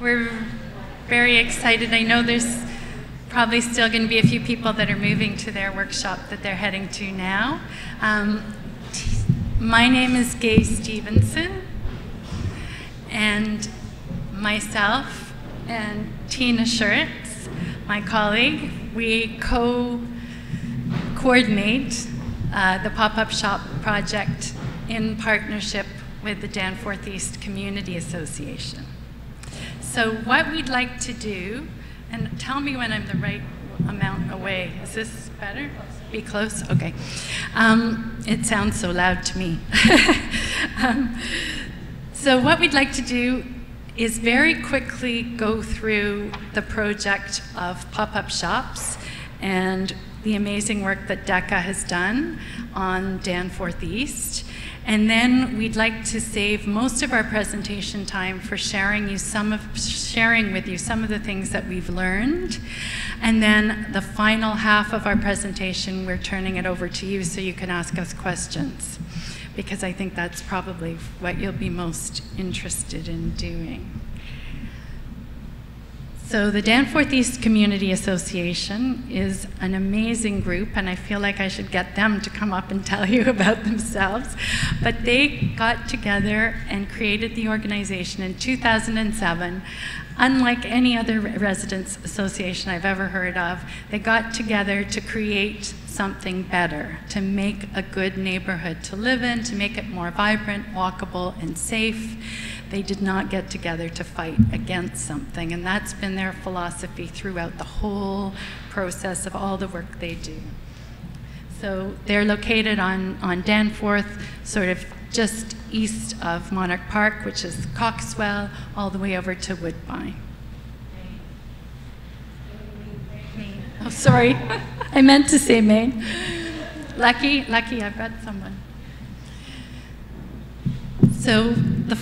We're very excited. I know there's probably still going to be a few people that are moving to their workshop that they're heading to now. My name is Gaye Stevenson, and myself and Tina Schertz, my colleague, we co-coordinate the pop-up shop project in partnership with the Danforth East Community Association. So what we'd like to do, and tell me when I'm the right amount away. Is this better? Be close? Okay. It sounds so loud to me. So what we'd like to do is very quickly go through the project of pop-up shops and the amazing work that DECA has done on Danforth East. And then we'd like to save most of our presentation time for sharing with you some of the things that we've learned. And then the final half of our presentation, we're turning it over to you so you can ask us questions, because I think that's probably what you'll be most interested in doing. So the Danforth East Community Association is an amazing group, and I feel like I should get them to come up and tell you about themselves. But they got together and created the organization in 2007, unlike any other residents' association I've ever heard of. They got together to create something better, to make a good neighborhood to live in, to make it more vibrant, walkable, and safe. They did not get together to fight against something, and that's been their philosophy throughout the whole process of all the work they do. So they're located on Danforth, sort of just east of Monarch Park, which is Coxwell, all the way over to Woodbine. Oh, sorry, I meant to say Maine. Lucky, I've got someone. So the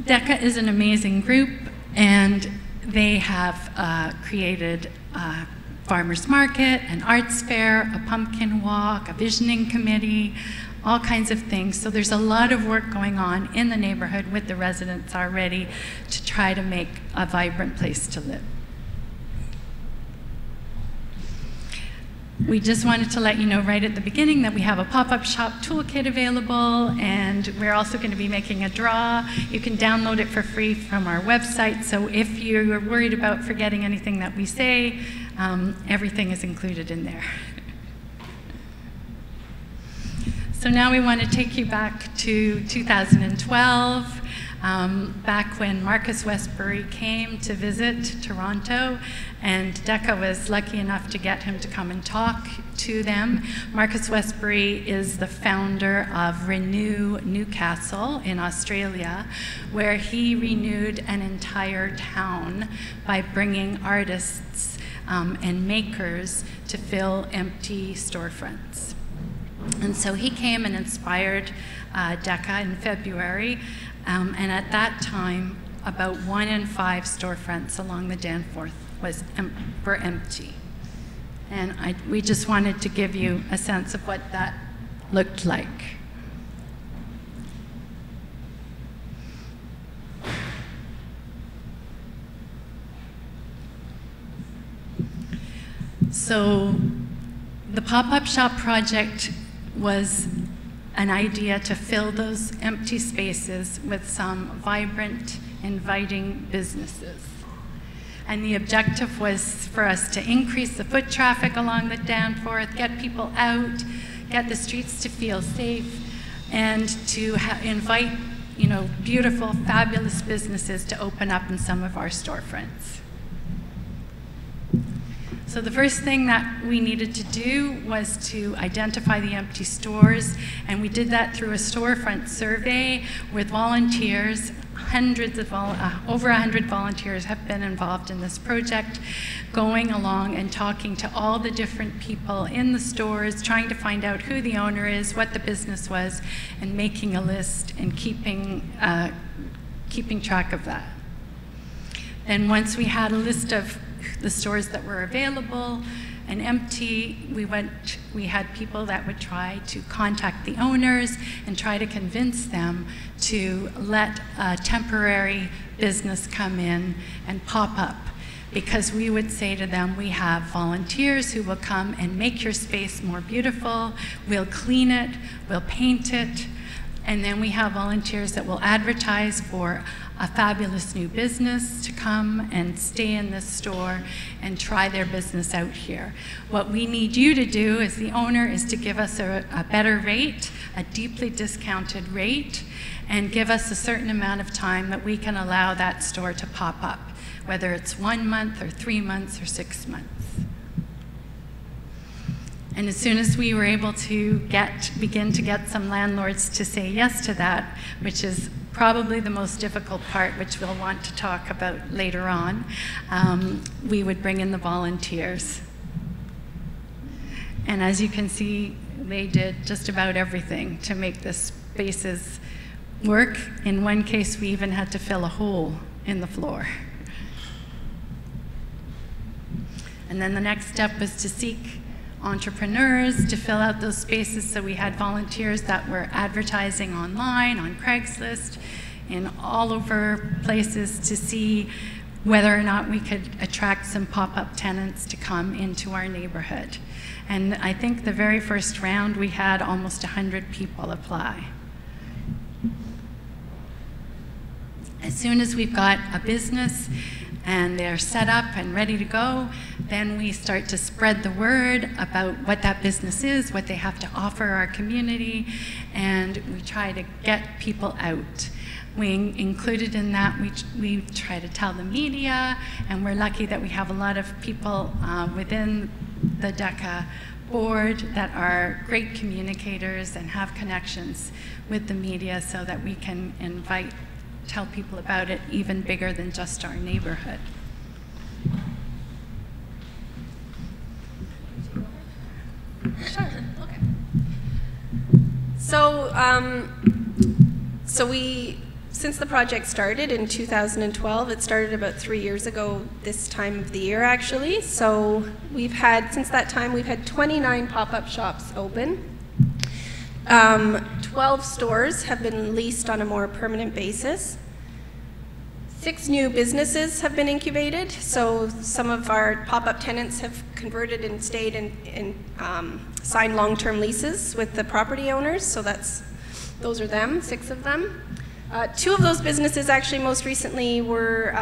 DECA is an amazing group, and they have created a farmers market, an arts fair, a pumpkin walk, a visioning committee, all kinds of things. So there's a lot of work going on in the neighborhood with the residents already to try to make a vibrant place to live. We just wanted to let you know right at the beginning that we have a pop-up shop toolkit available, and we're also going to be making a draw. You can download it for free from our website, so if you're worried about forgetting anything that we say, everything is included in there. So now we want to take you back to 2012. Back when Marcus Westbury came to visit Toronto, and DECA was lucky enough to get him to come and talk to them. Marcus Westbury is the founder of Renew Newcastle in Australia, where he renewed an entire town by bringing artists and makers to fill empty storefronts. And so he came and inspired DECA in February. And at that time, about 1 in 5 storefronts along the Danforth were empty. And we just wanted to give you a sense of what that looked like. So the pop-up shop project was an idea to fill those empty spaces with some vibrant, inviting businesses. And the objective was for us to increase the foot traffic along the Danforth, get people out, get the streets to feel safe, and to invite, you know, beautiful, fabulous businesses to open up in some of our storefronts. So the first thing that we needed to do was to identify the empty stores, and we did that through a storefront survey with volunteers. Over 100 volunteers have been involved in this project, going along and talking to all the different people in the stores, trying to find out who the owner is, what the business was, and making a list and keeping track of that. Then once we had a list of the stores that were available, an empty. We had people that would try to contact the owners and try to convince them to let a temporary business come in and pop up, because we would say to them, we have volunteers who will come and make your space more beautiful, we'll clean it, we'll paint it, and then we have volunteers that will advertise for a fabulous new business to come and stay in this store and try their business out here. What we need you to do as the owner is to give us a better rate, a deeply discounted rate, and give us a certain amount of time that we can allow that store to pop up, whether it's 1 month or 3 months or 6 months. And as soon as we were able to begin to get some landlords to say yes to that, which is probably the most difficult part, which we'll want to talk about later on, we would bring in the volunteers. And as you can see, they did just about everything to make this spaces work. In one case, we even had to fill a hole in the floor. And then the next step was to seek entrepreneurs to fill out those spaces. So we had volunteers that were advertising online, on Craigslist, and all over places to see whether or not we could attract some pop-up tenants to come into our neighborhood. And I think the very first round, we had almost 100 people apply. As soon as we've got a business and they're set up and ready to go, then we start to spread the word about what that business is, what they have to offer our community, and we try to get people out. We included in that, we try to tell the media, and we're lucky that we have a lot of people within the DECA board that are great communicators and have connections with the media so that we can tell people about it even bigger than just our neighborhood. Sure, okay. So, since the project started in 2012, it started about 3 years ago this time of the year actually, so we've had, since that time, we've had 29 pop-up shops open. 12 stores have been leased on a more permanent basis. 6 new businesses have been incubated, so some of our pop-up tenants have converted and stayed and signed long-term leases with the property owners, so those are them, 6 of them. 2 of those businesses actually most recently were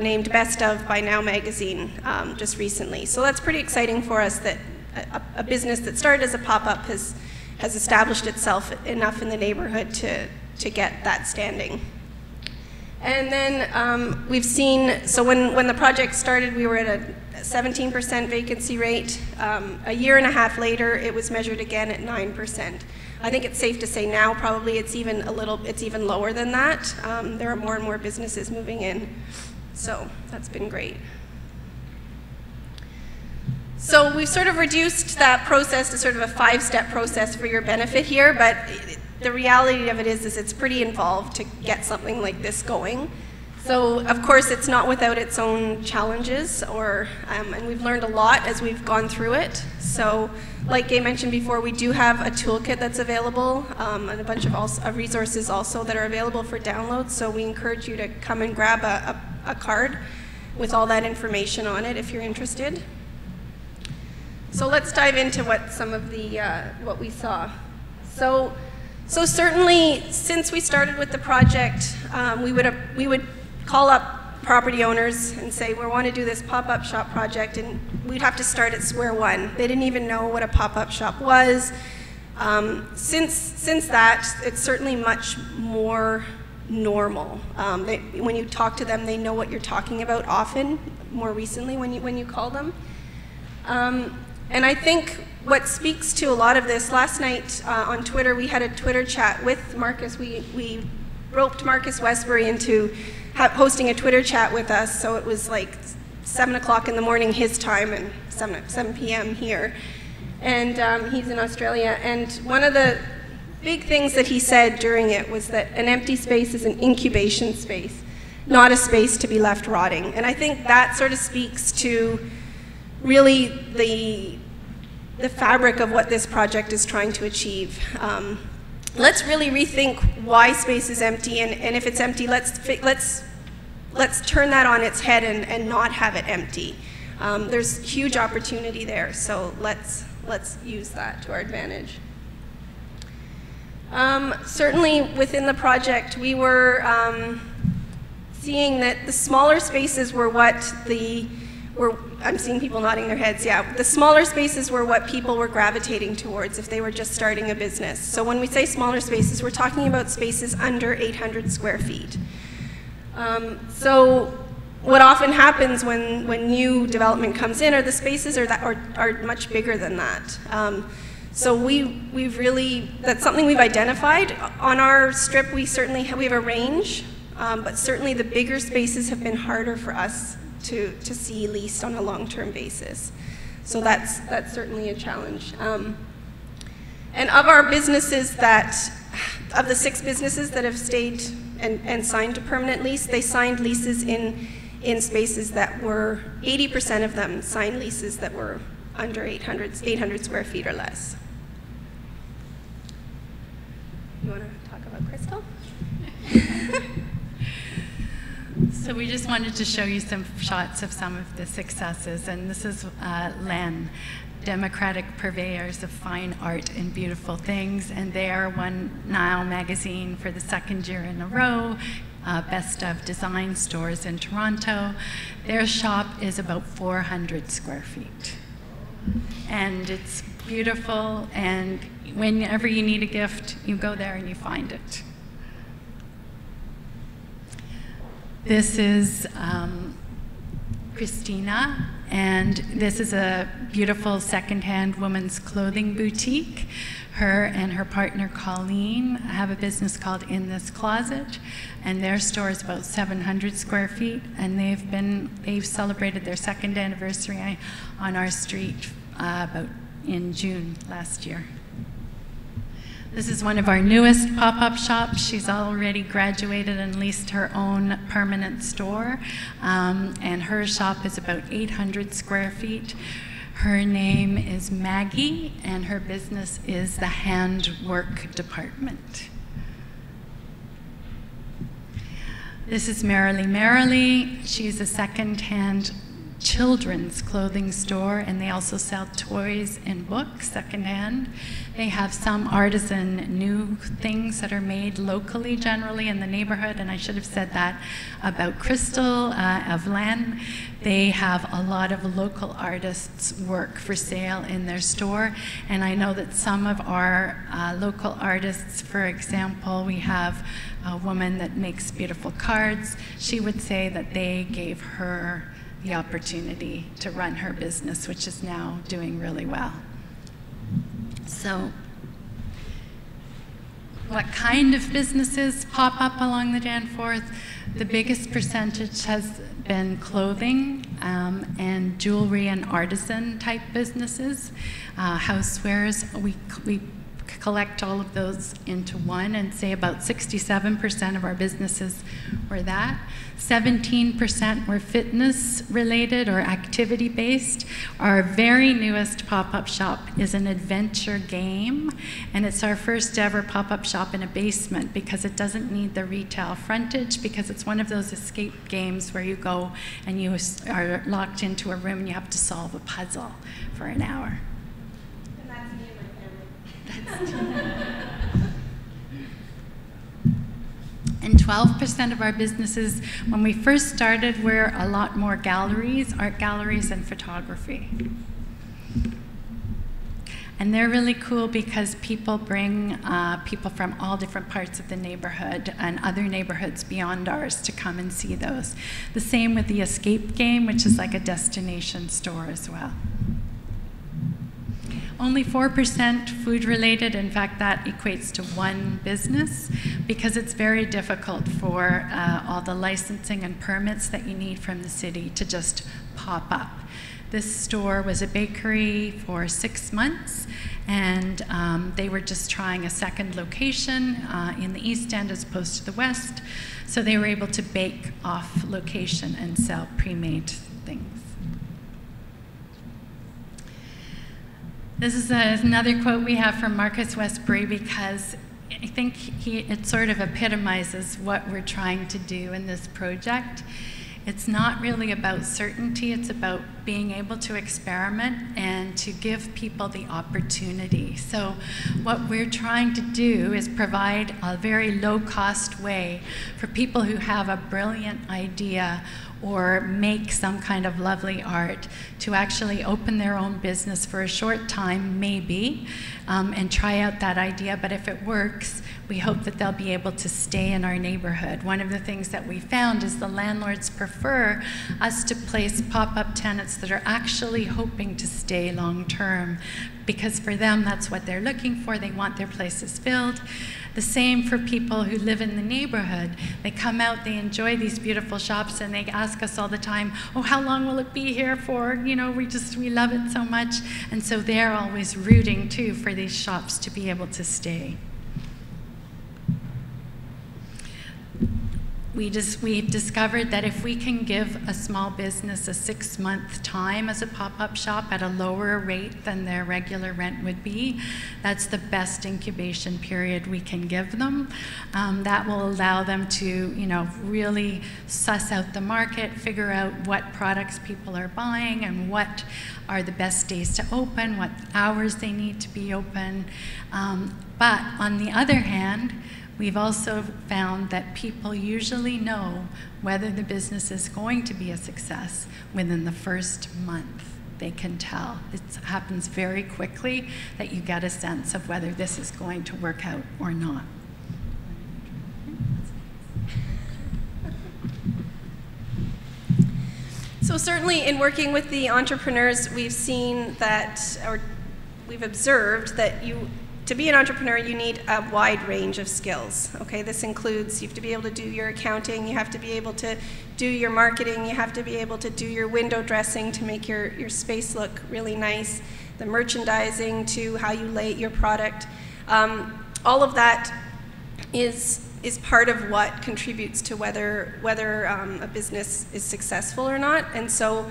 named Best Of by NOW Magazine just recently, so that's pretty exciting for us that a business that started as a pop-up has established itself enough in the neighborhood to get that standing. And then we've seen, so when the project started, we were at a 17% vacancy rate. A year and a half later, it was measured again at 9%. I think it's safe to say now probably it's even lower than that. There are more and more businesses moving in. So that's been great. So we've sort of reduced that process to sort of a 5-step process for your benefit here, but the reality of it is it's pretty involved to get something like this going. So of course it's not without its own challenges, and we've learned a lot as we've gone through it. So like Gaye mentioned before, we do have a toolkit that's available and a bunch of resources also that are available for download, so we encourage you to come and grab a card with all that information on it if you're interested. So let's dive into what some of the what we saw. So certainly, since we started with the project, we would call up property owners and say we want to do this pop-up shop project, and we'd have to start at square one. They didn't even know what a pop-up shop was. Since that, it's certainly much more normal. When you talk to them, they know what you're talking about. Often, more recently, when you call them. And I think what speaks to a lot of this, last night on Twitter, we had a Twitter chat with Marcus. We roped Marcus Westbury into hosting a Twitter chat with us, so it was like 7 o'clock in the morning his time and 7 p.m. here. And he's in Australia, and one of the big things that he said during it was that an empty space is an incubation space, not a space to be left rotting. And I think that sort of speaks to really the fabric of what this project is trying to achieve. Let's really rethink why space is empty, and if it's empty, let's turn that on its head and not have it empty. There's huge opportunity there, so let's use that to our advantage. Certainly within the project, we were seeing that the smaller spaces were what I'm seeing people nodding their heads, yeah. The smaller spaces were what people were gravitating towards if they were just starting a business. So when we say smaller spaces, we're talking about spaces under 800 square feet. So what often happens when new development comes in are the spaces are much bigger than that. So we've really, that's something we've identified. On our strip, we have a range, but certainly the bigger spaces have been harder for us to see leased on a long-term basis. So that's certainly a challenge. And of our businesses of the 6 businesses that have stayed and signed a permanent lease, they signed leases in spaces that were, 80% of them signed leases that were under 800 square feet or less. You want to talk about Crystal? So we just wanted to show you some shots of some of the successes, and this is Len, Democratic Purveyors of Fine Art and Beautiful Things, and they are won NOW Magazine for the 2nd year in a row, Best of Design Stores in Toronto. Their shop is about 400 square feet. And it's beautiful, and whenever you need a gift, you go there and you find it. This is Christina, and this is a beautiful secondhand women's clothing boutique. Her and her partner Colleen have a business called In This Closet, and their store is about 700 square feet. And they've celebrated their 2nd anniversary on our street about in June last year. This is one of our newest pop-up shops. She's already graduated and leased her own permanent store, and her shop is about 800 square feet. Her name is Maggie, and her business is the Handwork Department. This is Marilee. She's a second-hand children's clothing store, and they also sell toys and books secondhand. They have some artisan new things that are made locally, generally in the neighborhood, and I should have said that about Crystal, Evlen. They have a lot of local artists' work for sale in their store, and I know that some of our local artists, for example, we have a woman that makes beautiful cards. She would say that they gave her the opportunity to run her business, which is now doing really well. So what kind of businesses pop up along the Danforth? The biggest percentage has been clothing and jewelry and artisan type businesses. Housewares, we collect all of those into one and say about 67% of our businesses were that. 17% were fitness related or activity based. Our very newest pop-up shop is an adventure game, and it's our first ever pop-up shop in a basement because it doesn't need the retail frontage, because it's one of those escape games where you go and you are locked into a room and you have to solve a puzzle for an hour. And 12% of our businesses, when we first started, were a lot more galleries, art galleries, and photography. And they're really cool because people bring people from all different parts of the neighborhood and other neighborhoods beyond ours to come and see those. The same with the escape game, which is like a destination store as well. Only 4% food related. In fact, that equates to one business because it's very difficult for all the licensing and permits that you need from the city to just pop up. This store was a bakery for 6 months, and they were just trying a 2nd location in the East End as opposed to the West. So they were able to bake off location and sell pre-made things. This is another quote we have from Marcus Westbury, because I think it sort of epitomizes what we're trying to do in this project. It's not really about certainty, it's about being able to experiment and to give people the opportunity. So what we're trying to do is provide a very low-cost way for people who have a brilliant idea or make some kind of lovely art to actually open their own business for a short time, maybe, and try out that idea. But if it works, we hope that they'll be able to stay in our neighborhood. One of the things that we found is the landlords prefer us to place pop-up tenants that are actually hoping to stay long-term, because for them, that's what they're looking for. They want their places filled. The same for people who live in the neighborhood. They come out, they enjoy these beautiful shops, and they ask us all the time, oh, how long will it be here for? You know, we love it so much. And so they're always rooting, too, for these shops to be able to stay. We've discovered that if we can give a small business a 6-month time as a pop-up shop at a lower rate than their regular rent would be, that's the best incubation period we can give them. That will allow them to, really suss out the market, figure out what products people are buying and what are the best days to open, what hours they need to be open. But on the other hand, we've also found that people usually know whether the business is going to be a success within the first month. They can tell. It happens very quickly that you get a sense of whether this is going to work out or not. So certainly in working with the entrepreneurs, we've seen that, or we've observed that to be an entrepreneur, you need a wide range of skills, okay? This includes, you have to be able to do your accounting, you have to be able to do your marketing, you have to be able to do your window dressing to make your space look really nice, the merchandising to how you lay your product. All of that is part of what contributes to whether a business is successful or not. And so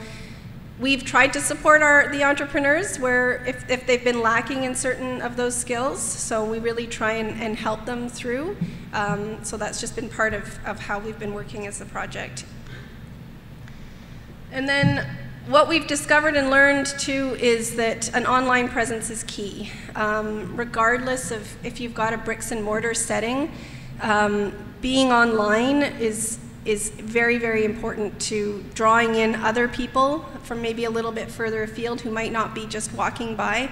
we've tried to support the entrepreneurs where if they've been lacking in certain of those skills, so we really try and help them through. So that's just been part of how we've been working as a project. And then what we've discovered and learned too is that an online presence is key. Regardless of if you've got a bricks and mortar setting, being online is very, very important to drawing in other people from maybe a little bit further afield who might not be just walking by.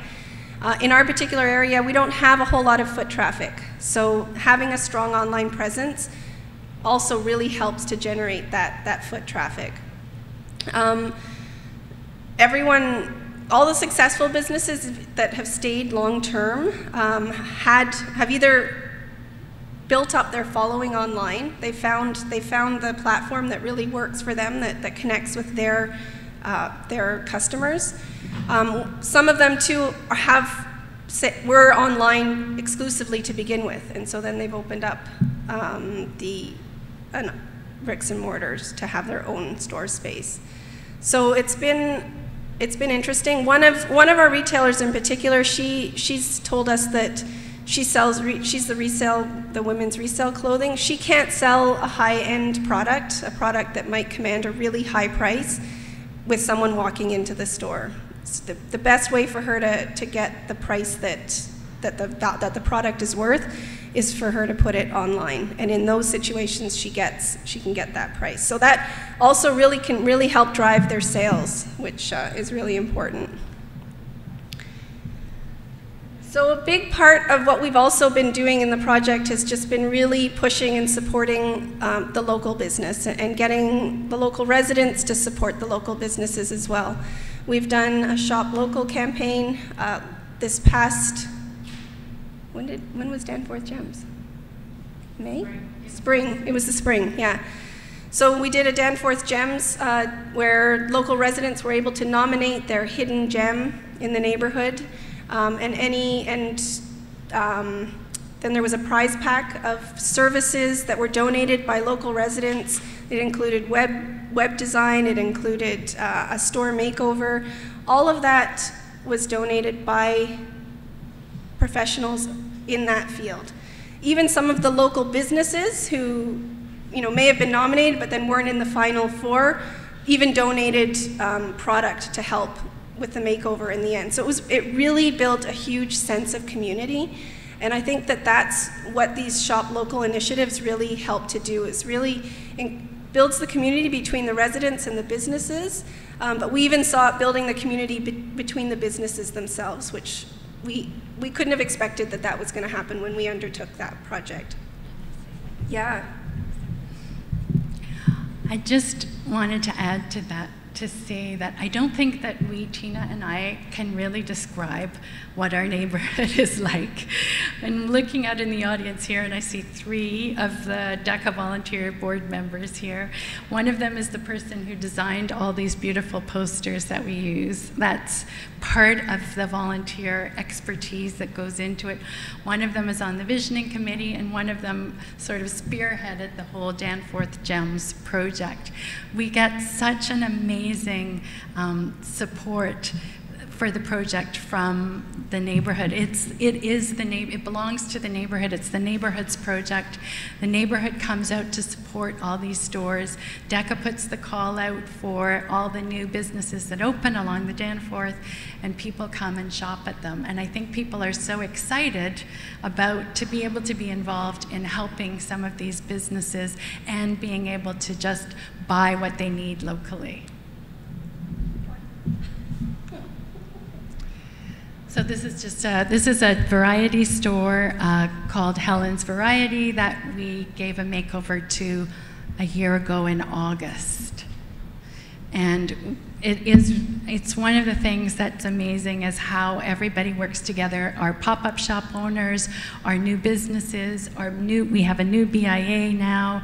In our particular area, we don't have a whole lot of foot traffic. So having a strong online presence also really helps to generate that foot traffic. All the successful businesses that have stayed long-term have either built up their following online. They found the platform that really works for them, that connects with their customers. Some of them too were online exclusively to begin with, and so then they've opened up the bricks and mortars to have their own store space. So it's been interesting. One of our retailers in particular, she's told us that she's the women's resale clothing. She can't sell a high-end product, a product that might command a really high price with someone walking into the store. So the best way for her to get the price that the product is worth is for her to put it online. And in those situations, she can get that price. So that also really can really help drive their sales, which is really important. So a big part of what we've also been doing in the project has just been really pushing and supporting the local business and getting the local residents to support the local businesses as well. We've done a Shop Local campaign this past, when was Danforth Gems? May? Spring. It was the spring, yeah. So we did a Danforth Gems where local residents were able to nominate their hidden gem in the neighborhood. Then there was a prize pack of services that were donated by local residents. It included web design, it included a store makeover. All of that was donated by professionals in that field. Even some of the local businesses who, you know, may have been nominated but then weren't in the final four, even donated product to help with the makeover in the end. So it really built a huge sense of community. And I think that that's what these shop local initiatives really help to do, is really builds the community between the residents and the businesses. But we even saw it building the community between the businesses themselves, which we couldn't have expected that that was going to happen when we undertook that project. Yeah. I just wanted to add to that, to say that I don't think that we, Tina and I, can really describe what our neighborhood is like. I'm looking out in the audience here and I see three of the DECA volunteer board members here. One of them is the person who designed all these beautiful posters that we use. That's part of the volunteer expertise that goes into it. One of them is on the visioning committee, and one of them sort of spearheaded the whole Danforth Gems project. We get such an amazing support for the project from the neighborhood. It belongs to the neighborhood. It's the neighborhood's project. The neighborhood comes out to support all these stores. DECA puts the call out for all the new businesses that open along the Danforth, and people come and shop at them. And I think people are so excited about to be able to be involved in helping some of these businesses and being able to just buy what they need locally. So this is just a variety store called Helen's Variety that we gave a makeover to a year ago in August. And it's one of the things that's amazing is how everybody works together. Our pop-up shop owners, our new businesses, we have a new BIA now.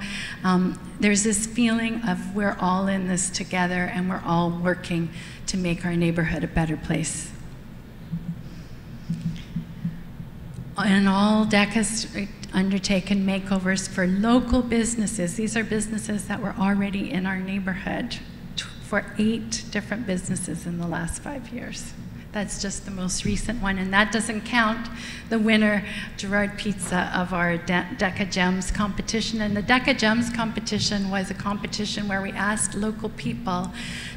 There's this feeling of we're all in this together and we're all working to make our neighborhood a better place. And all DECA's undertaken makeovers for local businesses. These are businesses that were already in our neighborhood, for 8 different businesses in the last 5 years. That's just the most recent one, and that doesn't count the winner, Gerard Pizza, of our DECA Gems competition. And the DECA Gems competition was a competition where we asked local people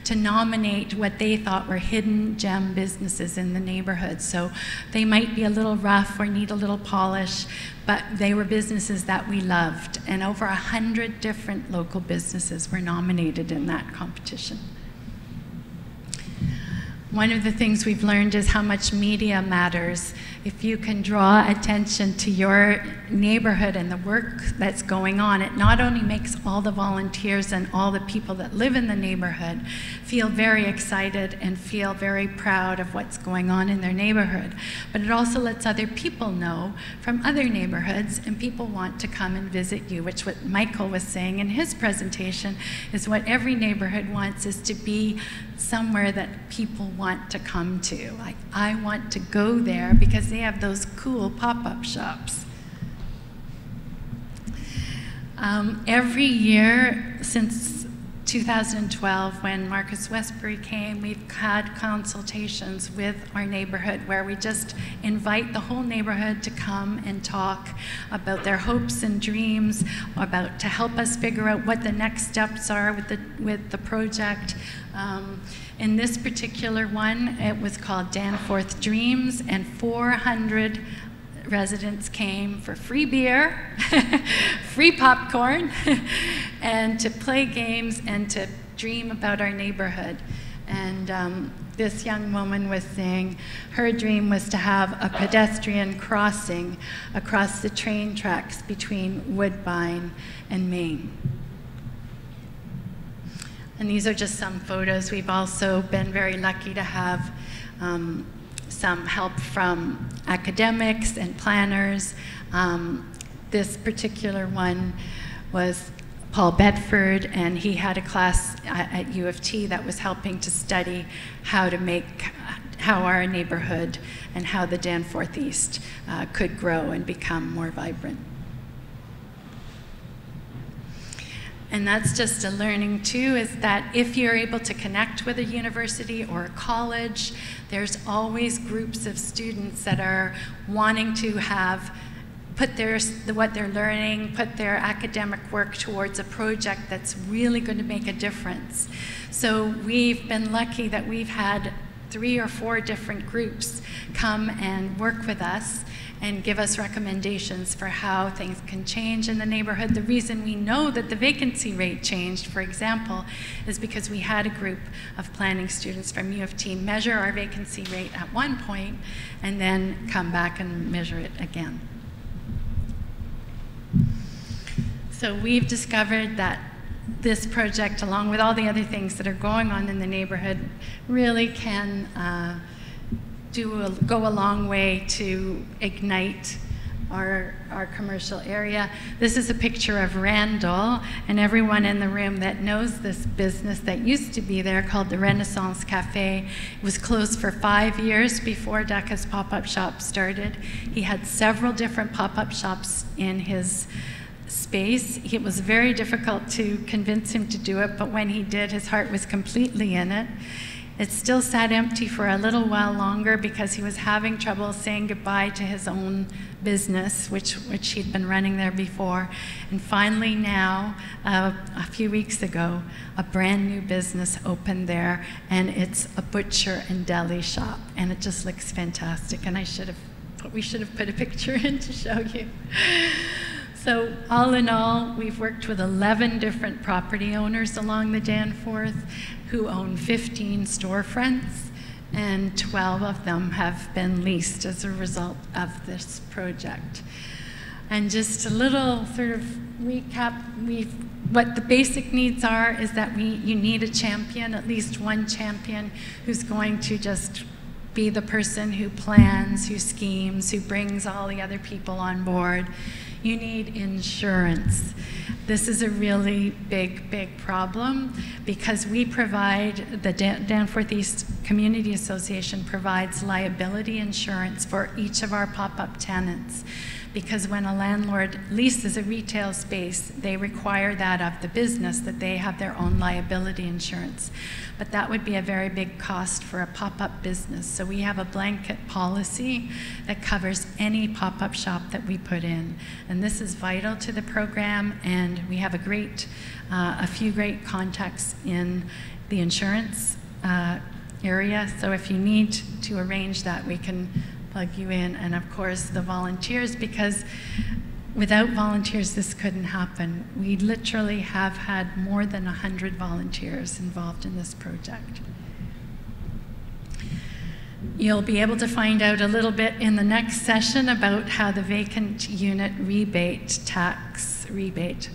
to nominate what they thought were hidden gem businesses in the neighborhood. So they might be a little rough or need a little polish, but they were businesses that we loved. And over 100 different local businesses were nominated in that competition. One of the things we've learned is how much media matters. If you can draw attention to your neighborhood and the work that's going on, it not only makes all the volunteers and all the people that live in the neighborhood feel very excited and feel very proud of what's going on in their neighborhood, but it also lets other people know from other neighborhoods, and people want to come and visit you, which what Michael was saying in his presentation is what every neighborhood wants, is to be somewhere that people want to come to. Like, I want to go there because they have those cool pop-up shops. Every year since 2012, when Marcus Westbury came, we've had consultations with our neighborhood where we just invite the whole neighborhood to come and talk about their hopes and dreams, about to help us figure out what the next steps are with the project. In this particular one, it was called Danforth Dreams, and 400 residents came for free beer, free popcorn, and to play games and to dream about our neighborhood. And this young woman was saying her dream was to have a pedestrian crossing across the train tracks between Woodbine and Maine. And these are just some photos. We've also been very lucky to have some help from academics and planners. This particular one was Paul Bedford, and he had a class at U of T that was helping to study how our neighborhood and how the Danforth East could grow and become more vibrant. And that's just a learning too, is that if you're able to connect with a university or a college, there's always groups of students that are wanting to have put what they're learning, put their academic work towards a project that's really going to make a difference. So we've been lucky that we've had 3 or 4 different groups come and work with us and give us recommendations for how things can change in the neighborhood. The reason we know that the vacancy rate changed, for example, is because we had a group of planning students from U of T measure our vacancy rate at one point and then come back and measure it again. So we've discovered that this project, along with all the other things that are going on in the neighborhood, really can go a long way to ignite our commercial area. This is a picture of Randall, and everyone in the room that knows this business that used to be there called the Renaissance Cafe. It was closed for 5 years before DACA's pop-up shop started. He had several different pop-up shops in his space. It was very difficult to convince him to do it, but when he did, his heart was completely in it. It still sat empty for a little while longer because he was having trouble saying goodbye to his own business, which he'd been running there before. And finally now, a few weeks ago, a brand new business opened there, and it's a butcher and deli shop, and it just looks fantastic. And we should have put a picture in to show you. So all in all, we've worked with 11 different property owners along the Danforth who own 15 storefronts, and 12 of them have been leased as a result of this project. And just a little sort of recap, what the basic needs are is that you need a champion, at least one champion, who's going to just be the person who plans, who schemes, who brings all the other people on board. You need insurance. This is a really big, big problem because we provide, the Danforth East Community Association provides liability insurance for each of our pop-up tenants. Because when a landlord leases a retail space, they require that of the business, that they have their own liability insurance. But that would be a very big cost for a pop-up business. So we have a blanket policy that covers any pop-up shop that we put in. And this is vital to the program, and we have a few great contacts in the insurance area. So if you need to arrange that, we can plug you in, and of course the volunteers, because without volunteers this couldn't happen. We literally have had more than 100 volunteers involved in this project. You'll be able to find out a little bit in the next session about how the vacant unit tax rebate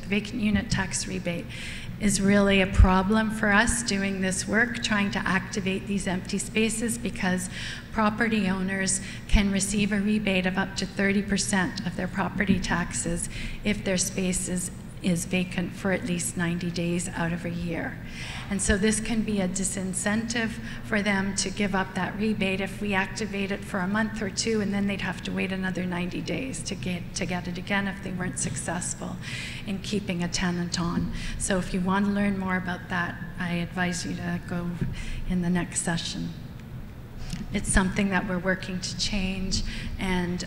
is really a problem for us doing this work, trying to activate these empty spaces, because property owners can receive a rebate of up to 30% of their property taxes if their space is vacant for at least 90 days out of a year. And so this can be a disincentive for them to give up that rebate if we activate it for a month or two, and then they'd have to wait another 90 days to get it again if they weren't successful in keeping a tenant on. So if you want to learn more about that, I advise you to go in the next session. It's something that we're working to change, and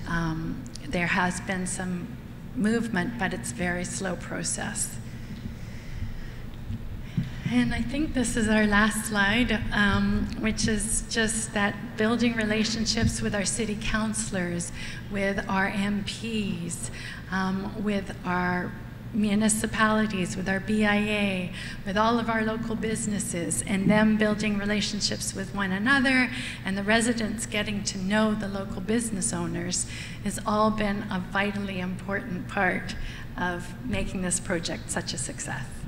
there has been some movement, but it's a very slow process. And I think this is our last slide, which is just that building relationships with our city councillors, with our MPs, with our municipalities, with our BIA, with all of our local businesses, and them building relationships with one another, and the residents getting to know the local business owners, has all been a vitally important part of making this project such a success.